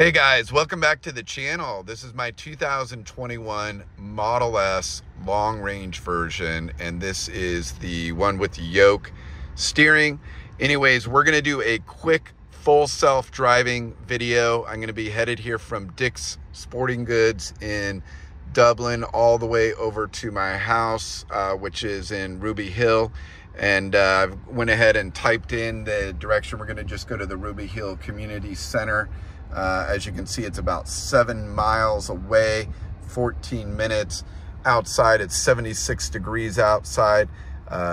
Hey guys, welcome back to the channel. This is my 2021 Model S long range version, and this is the one with the yoke steering. Anyways, we're gonna do a quick full self-driving video. I'm gonna be headed here from Dick's Sporting Goods in Dublin all the way over to my house, which is in Ruby Hill. And I went ahead and typed in the direction. We're gonna just go to the Ruby Hill Community Center. As you can see, it's about 7 miles away, 14 minutes outside. It's 76 degrees outside,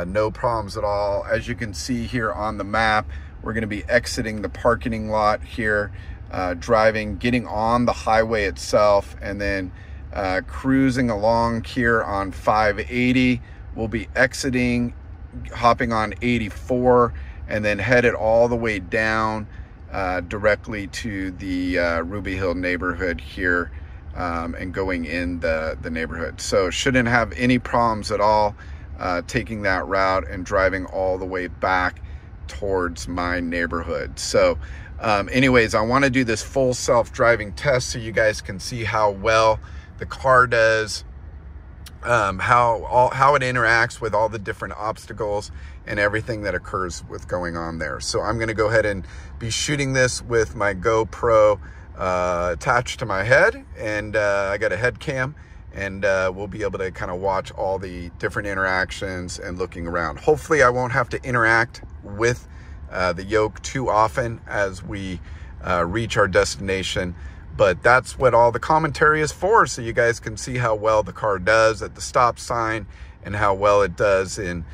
no problems at all. As you can see here on the map, we're gonna be exiting the parking lot here, driving, getting on the highway itself, and then cruising along here on 580. We'll be exiting, hopping on 84, and then headed all the way down directly to the Ruby Hill neighborhood here, and going in the neighborhood. So shouldn't have any problems at all taking that route and driving all the way back towards my neighborhood. So anyways, I want to do this full self-driving test so you guys can see how well the car does, how it interacts with all the different obstacles and everything that occurs with going on there. So I'm going to go ahead and be shooting this with my GoPro attached to my head, and I got a head cam, and we'll be able to kind of watch all the different interactions and looking around. Hopefully I won't have to interact with the yoke too often as we reach our destination. But that's what all the commentary is for, so you guys can see how well the car does at the stop sign and how well it does in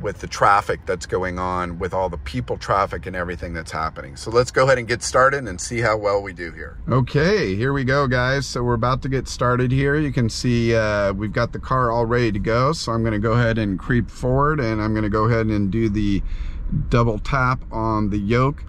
with the traffic that's going on, with all the people traffic and everything that's happening. So let's go ahead and get started and see how well we do here. Okay, here we go, guys. So we're about to get started here. You can see we've got the car all ready to go. So I'm gonna go ahead and creep forward, and I'm gonna go ahead and do the double tap on the yoke,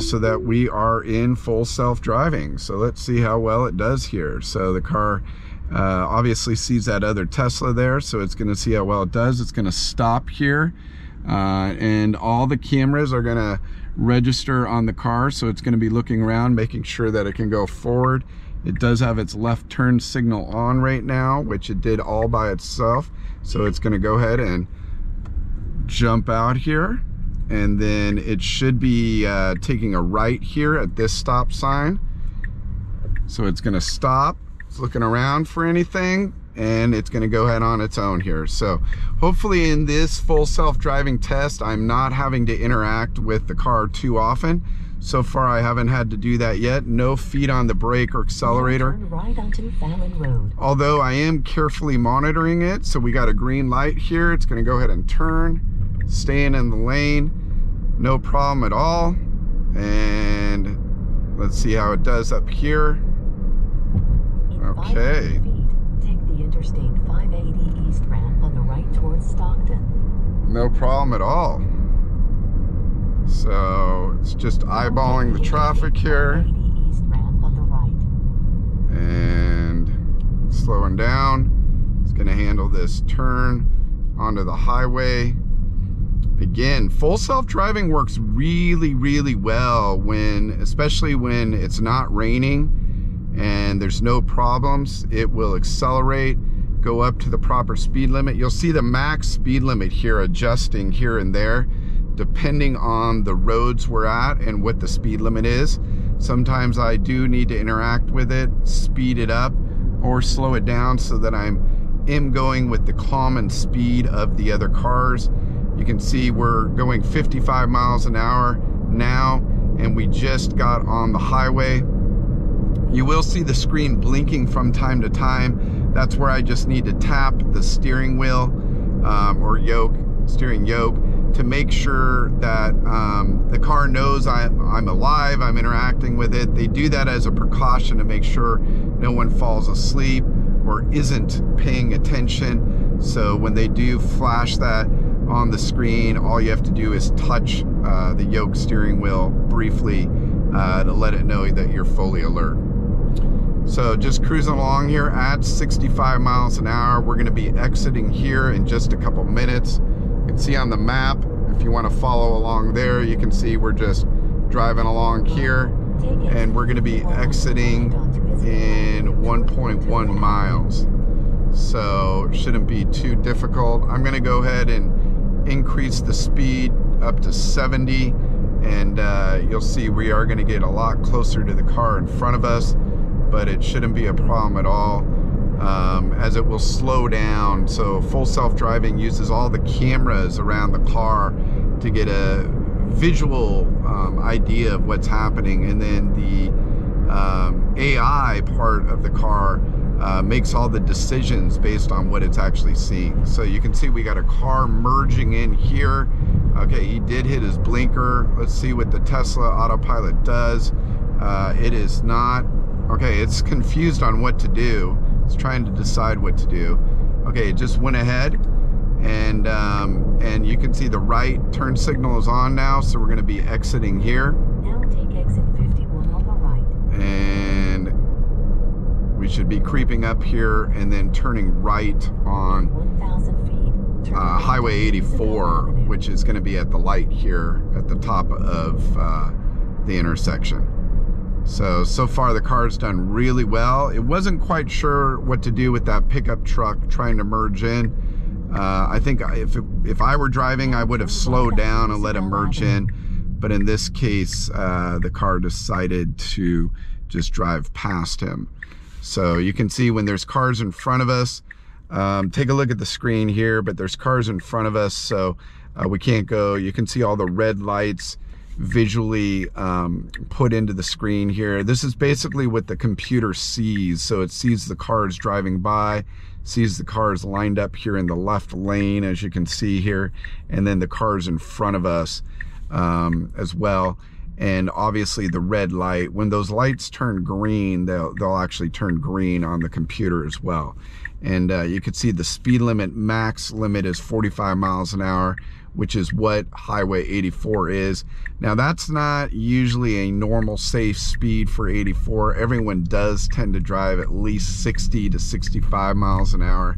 so that we are in full self-driving. So let's see how well it does here. So the car obviously sees that other Tesla there, so it's gonna see how well it does. It's gonna stop here, and all the cameras are gonna register on the car, so it's gonna be looking around, making sure that it can go forward. It does have its left turn signal on right now, which it did all by itself. So it's gonna go ahead and jump out here, and then it should be taking a right here at this stop sign. So it's gonna stop, it's looking around for anything, and it's gonna go ahead on its own here. So hopefully in this full self-driving test, I'm not having to interact with the car too often. So far, I haven't had to do that yet. No feet on the brake or accelerator. Turn right onto Fallon Road. Although I am carefully monitoring it, so we got a green light here. It's gonna go ahead and turn, staying in the lane, no problem at all. And let's see how it does up here. Okay. Take the Interstate 580 east ramp on the right towards Stockton. No problem at all. So it's just eyeballing the traffic here. And slowing down. It's gonna handle this turn onto the highway. Again, full self-driving works really, really well when, especially when it's not raining and there's no problems. It will accelerate, go up to the proper speed limit. You'll see the max speed limit here adjusting here and there, depending on the roads we're at and what the speed limit is. Sometimes I do need to interact with it, speed it up or slow it down so that I'm going with the common speed of the other cars. You can see we're going 55 miles an hour now, and we just got on the highway. You will see the screen blinking from time to time. That's where I just need to tap the steering wheel or yoke, steering yoke, to make sure that the car knows I'm alive, I'm interacting with it. They do that as a precaution to make sure no one falls asleep or isn't paying attention. So when they do flash that on the screen, all you have to do is touch the yoke steering wheel briefly to let it know that you're fully alert. So just cruising along here at 65 miles an hour. We're gonna be exiting here in just a couple minutes. You can see on the map, if you wanna follow along there, you can see we're just driving along here. and we're going to be exiting in 1.1 miles. So shouldn't be too difficult. I'm going to go ahead and increase the speed up to 70, and you'll see we are going to get a lot closer to the car in front of us, but it shouldn't be a problem at all, as it will slow down. So full self-driving uses all the cameras around the car to get a visual idea of what's happening, and then the AI part of the car makes all the decisions based on what it's actually seeing. So you can see we got a car merging in here. Okay, he did hit his blinker. Let's see what the Tesla autopilot does. It is not, okay, it's confused on what to do. It's trying to decide what to do. Okay, it just went ahead, and you can see the right turn signal is on now, so we're going to be exiting here. Now take exit 51 on the right. And we should be creeping up here and then turning right on 1,000 feet. Highway 84, which is going to be at the light here at the top of the intersection. So far the car's done really well. It wasn't quite sure what to do with that pickup truck trying to merge in. I think if I were driving, I would have slowed down and let it merge in. But in this case, the car decided to just drive past him. So you can see when there's cars in front of us, take a look at the screen here, but there's cars in front of us, so we can't go. You can see all the red lights visually put into the screen here. This is basically what the computer sees. So it sees the cars driving by, sees the cars lined up here in the left lane, as you can see here, and then the cars in front of us as well. And obviously the red light, when those lights turn green, they'll actually turn green on the computer as well. And you can see the speed limit, max limit is 45 miles an hour, which is what Highway 84 is. Now that's not usually a normal safe speed for 84. Everyone does tend to drive at least 60 to 65 miles an hour.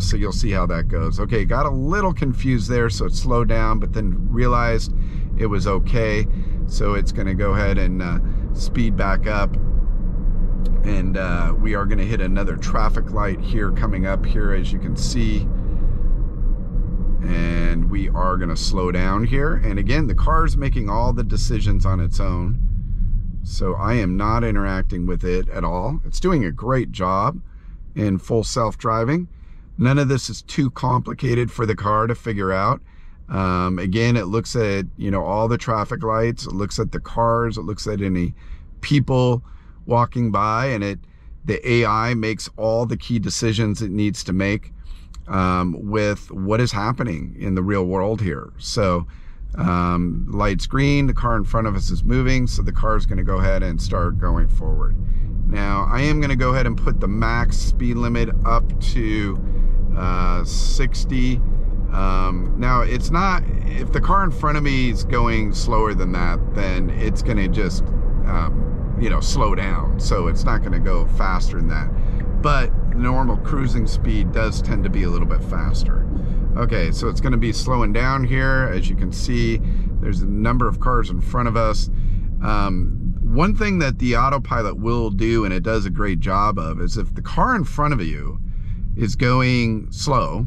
So you'll see how that goes. Okay, got a little confused there, so it slowed down, but then realized it was okay. So it's gonna go ahead and speed back up. And we are gonna hit another traffic light here coming up here, as you can see. And we are gonna slow down here. And again, the car's making all the decisions on its own. So I am not interacting with it at all. It's doing a great job in full self-driving. None of this is too complicated for the car to figure out. Again, it looks at, you know, all the traffic lights, it looks at the cars, it looks at any people walking by, and the AI makes all the key decisions it needs to make with what is happening in the real world here. So light's green, the car in front of us is moving, so the car is going to go ahead and start going forward. Now I am going to go ahead and put the max speed limit up to 60. Now it's not, if the car in front of me is going slower than that, then it's going to just you know, slow down, so it's not going to go faster than that. But normal cruising speed does tend to be a little bit faster. Okay, so it's going to be slowing down here. As you can see, there's a number of cars in front of us. One thing that the autopilot will do, and it does a great job of, is if the car in front of you is going slow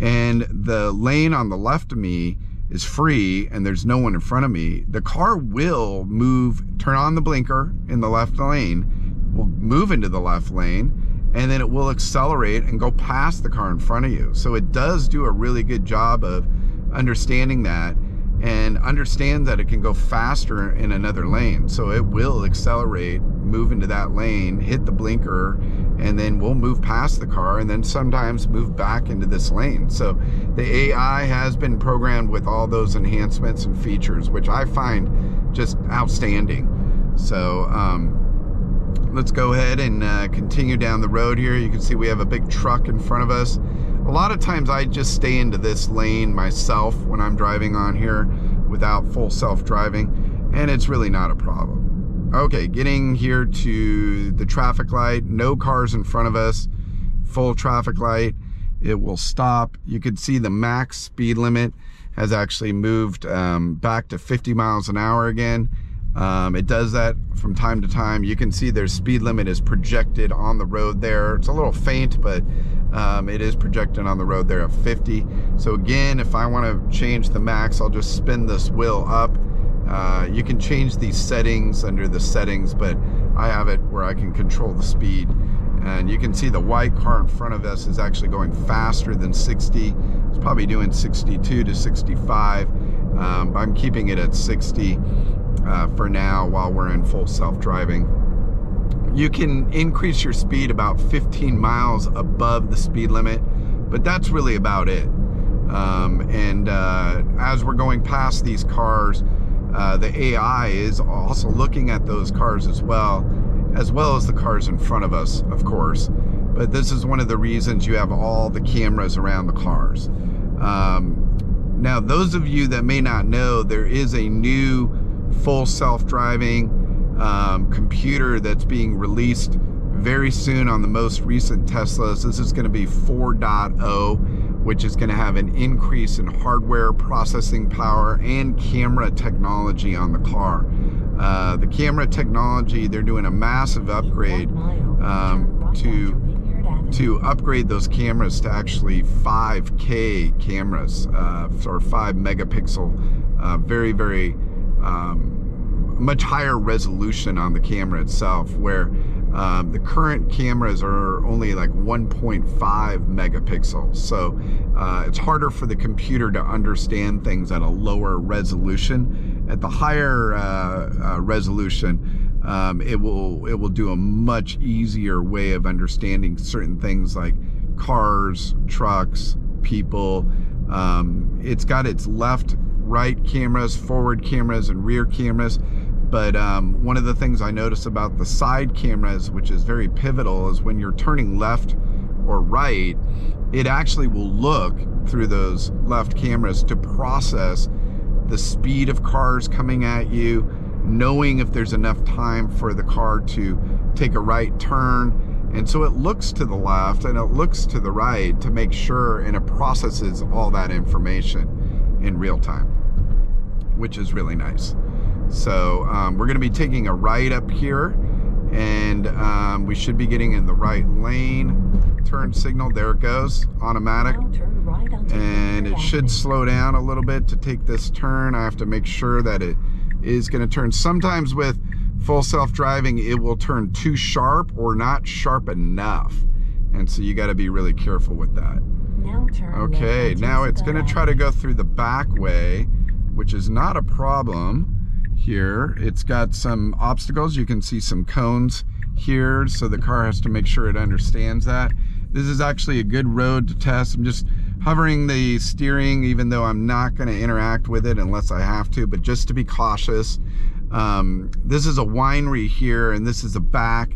and the lane on the left of me is free and there's no one in front of me, the car will move, turn on the blinker in the left lane, will move into the left lane, and then it will accelerate and go past the car in front of you. So it does do a really good job of understanding that, and understands that it can go faster in another lane. So it will accelerate, move into that lane, hit the blinker, and then we'll move past the car, and then sometimes move back into this lane. So the AI has been programmed with all those enhancements and features, which I find just outstanding. So, let's go ahead and continue down the road here. You can see we have a big truck in front of us. A lot of times I just stay into this lane myself when I'm driving on here without full self-driving, and it's really not a problem. Okay, getting here to the traffic light, no cars in front of us, full traffic light, it will stop. You can see the max speed limit has actually moved back to 50 miles an hour again. It does that from time to time. You can see their speed limit is projected on the road there. It's a little faint, but it is projected on the road there at 50. So again, if I want to change the max, I'll just spin this wheel up. You can change these settings under the settings, but I have it where I can control the speed. And you can see the white car in front of us is actually going faster than 60. It's probably doing 62 to 65. But I'm keeping it at 60 for now while we're in full self-driving. You can increase your speed about 15 miles above the speed limit, but that's really about it. As we're going past these cars, the AI is also looking at those cars as well as the cars in front of us, of course. But this is one of the reasons you have all the cameras around the cars. Now, those of you that may not know, there is a new full self-driving computer that's being released very soon on the most recent Teslas. This is going to be 4.0, which is going to have an increase in hardware, processing power, and camera technology on the car. The camera technology, they're doing a massive upgrade to upgrade those cameras to actually 5K cameras or 5 megapixel, very, very much higher resolution on the camera itself, where the current cameras are only like 1.5 megapixels. So it's harder for the computer to understand things at a lower resolution. At the higher resolution, it will do a much easier way of understanding certain things like cars, trucks, people. It's got its left, right cameras, forward cameras, and rear cameras. But one of the things I notice about the side cameras, which is very pivotal, is when you're turning left or right, it actually will look through those left cameras to process the speed of cars coming at you, knowing if there's enough time for the car to take a right turn. And so it looks to the left and it looks to the right to make sure, and it processes all that information in real time, which is really nice. So we're going to be taking a right up here, and we should be getting in the right lane. Turn signal, there it goes, automatic. And it should slow down a little bit to take this turn. I have to make sure that it is going to turn. Sometimes with full self-driving, it will turn too sharp or not sharp enough. And so you got to be really careful with that. Okay, now it's going to try to go through the back way, which is not a problem. Here it's got some obstacles. You can see some cones here, so the car has to make sure it understands that. This is actually a good road to test. I'm just hovering the steering, even though I'm not going to interact with it unless I have to, but just to be cautious. This is a winery here, and this is a back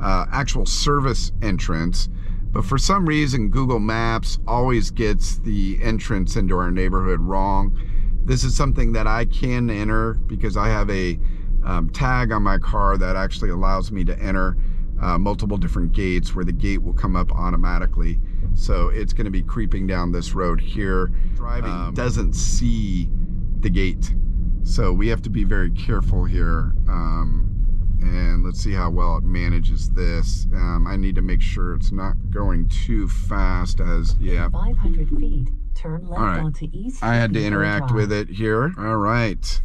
actual service entrance, but for some reason Google Maps always gets the entrance into our neighborhood wrong. This is something that I can enter because I have a tag on my car that actually allows me to enter multiple different gates, where the gate will come up automatically. So it's going to be creeping down this road here. Driving doesn't see the gate, so we have to be very careful here. And let's see how well it manages this. I need to make sure it's not going too fast, as, yeah. 500 feet, turn left onto East. I had to interact with it here. All right.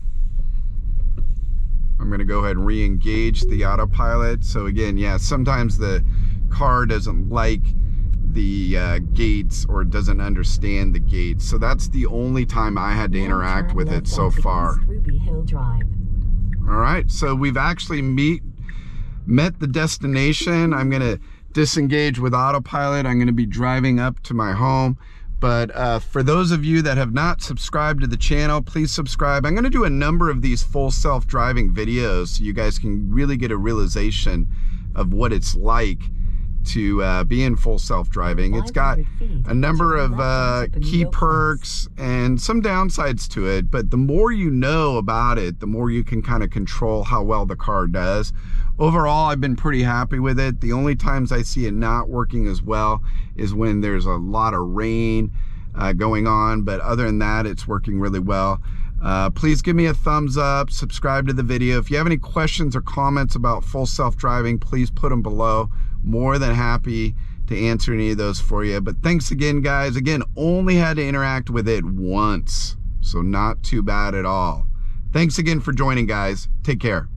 I'm going to go ahead and re-engage the autopilot. So again, yeah, sometimes the car doesn't like the gates, or doesn't understand the gates. So that's the only time I had to interact with it so far. East Ruby Hill Drive. All right, so we've actually met the destination. I'm gonna disengage with autopilot. I'm gonna be driving up to my home. But for those of you that have not subscribed to the channel, please subscribe. I'm gonna do a number of these full self-driving videos so you guys can really get a realization of what it's like to be in full self-driving. It's got a number of key perks and some downsides to it, but the more you know about it, the more you can kind of control how well the car does. Overall, I've been pretty happy with it. The only times I see it not working as well is when there's a lot of rain going on, but other than that, it's working really well. Please give me a thumbs up, subscribe to the video. If you have any questions or comments about full self-driving, please put them below. More than happy to answer any of those for you. But thanks again, guys. Again, only had to interact with it once, so not too bad at all. Thanks again for joining, guys. Take care.